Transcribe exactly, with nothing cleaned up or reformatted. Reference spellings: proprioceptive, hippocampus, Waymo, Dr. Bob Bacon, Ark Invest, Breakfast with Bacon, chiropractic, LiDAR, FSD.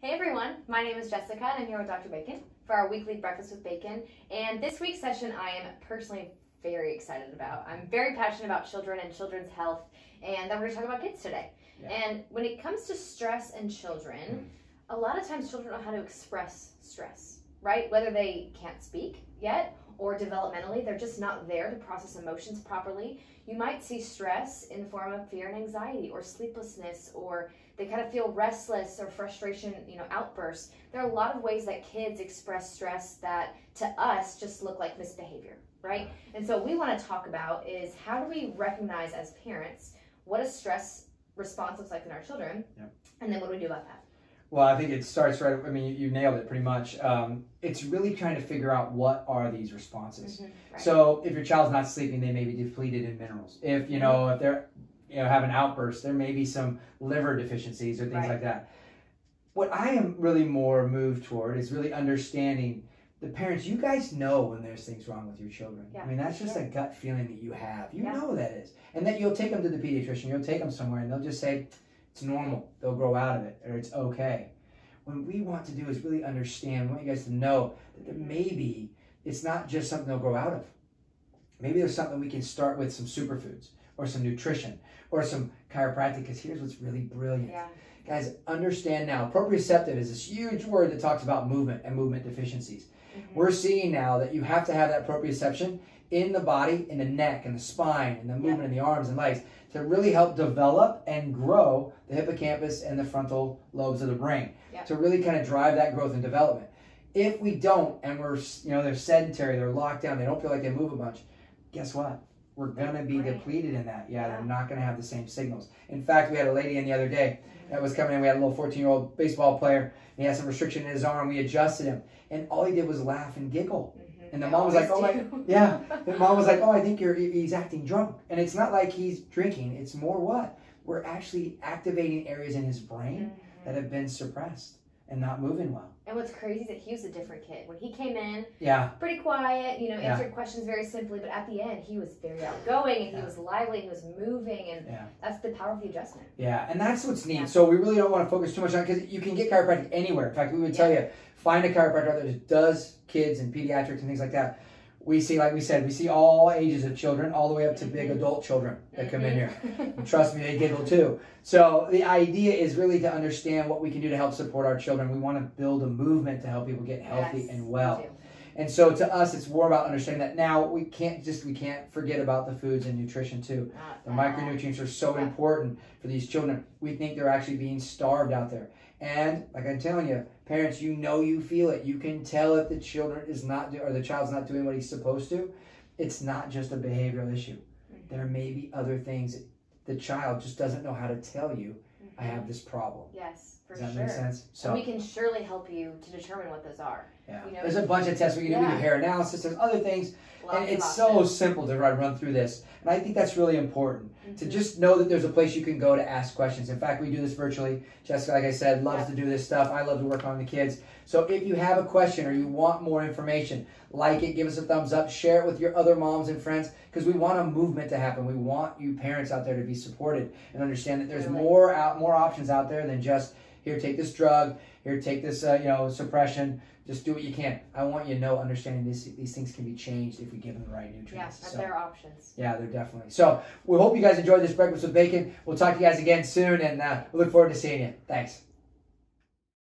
Hey everyone, my name is Jessica and I'm here with Doctor Bacon for our weekly Breakfast with Bacon, and this week's session I am personally very excited about. I'm very passionate about children and children's health, and then we're going to talk about kids today. Yeah. And when it comes to stress and children, mm. a lot of times children don't know how to express stress, right? Whether they can't speak yet or developmentally, they're just not there to process emotions properly. You might see stress in the form of fear and anxiety or sleeplessness, or they kind of feel restless or frustration, you know, outbursts. There are a lot of ways that kids express stress that to us just look like misbehavior, right? And so what we want to talk about is how do we recognize as parents what a stress response looks like in our children, yep. and then what do we do about that? Well, I think it starts right, I mean, you nailed it pretty much. Um, it's really trying to figure out what are these responses. Mm-hmm, right. So if your child's not sleeping, they may be depleted in minerals. If, you know, if they're, you know, have an outburst, there may be some liver deficiencies or things right. like that. What I am really more moved toward is really understanding the parents. You guys know when there's things wrong with your children. Yeah, I mean, that's just sure. a gut feeling that you have. You yeah. know that is. And that you'll take them to the pediatrician, you'll take them somewhere, and they'll just say, it's normal, they'll grow out of it, or it's okay. What we want to do is really understand, we want you guys to know that there maybe it's not just something they'll grow out of. Maybe there's something we can start with, some superfoods, or some nutrition, or some chiropractic, because here's what's really brilliant. Yeah. Guys, understand now, proprioceptive is this huge word that talks about movement and movement deficiencies. Mm-hmm. We're seeing now that you have to have that proprioception in the body, in the neck, in the spine, in the movement in yeah. the arms and legs to really help develop and grow the hippocampus and the frontal lobes of the brain yeah. to really kind of drive that growth and development. If we don't, and we're, you know, they're sedentary, they're locked down, they don't feel like they move a bunch, guess what? We're going to be Great. depleted in that. Yeah, yeah, they're not going to have the same signals. In fact, we had a lady in the other day that was coming in. We had a little fourteen-year-old baseball player. He had some restriction in his arm. We adjusted him. And all he did was laugh and giggle. Mm-hmm. And the I mom was like, oh, do. my, yeah. The mom was like, oh, I think you're, he's acting drunk. And it's not like he's drinking. It's more what? We're actually activating areas in his brain mm-hmm. that have been suppressed and not moving well. And what's crazy is that he was a different kid. When he came in, yeah. pretty quiet, you know, answered yeah. questions very simply, but at the end, he was very outgoing, and yeah. he was lively, and he was moving, and yeah. that's the power of the adjustment. Yeah, and that's what's neat. Yeah. So we really don't want to focus too much on it, because you can get chiropractic anywhere. In fact, we would yeah. tell you, find a chiropractor that does kids and pediatrics and things like that. We see, like we said, we see all ages of children, all the way up to big adult children that come in here. And trust me, they giggle too. So the idea is really to understand what we can do to help support our children. We want to build a movement to help people get healthy yes, and well. And so to us, it's more about understanding that now we can't just, we can't forget about the foods and nutrition too. The micronutrients are so yeah. important for these children. We think they're actually being starved out there. And like I'm telling you, parents, you know you feel it. You can tell if the children is not, do, or the child's not doing what he's supposed to. It's not just a behavioral issue. Mm-hmm. There may be other things. The child just doesn't know how to tell you, mm-hmm. I have this problem. Yes. For Does that sure. make sense? So and we can surely help you to determine what those are. Yeah. You know, there's a bunch of tests we can do. Yeah. We do hair analysis. There's other things. Lots and it's so it. simple to run through this. And I think that's really important mm-hmm. to just know that there's a place you can go to ask questions. In fact, we do this virtually. Jessica, like I said, loves yeah. to do this stuff. I love to work on the kids. So if you have a question or you want more information, like it, give us a thumbs up, share it with your other moms and friends, because we want a movement to happen. We want you parents out there to be supported and understand that there's really? more out, more options out there than just, here, take this drug, here, take this, uh, you know, suppression, just do what you can. I want you to know, understanding these, these things can be changed if we give them the right nutrients. Yeah, so, there are options. Yeah, they're definitely. So we hope you guys enjoyed this Breakfast with Bacon. We'll talk to you guys again soon, and uh, we look forward to seeing you. Thanks.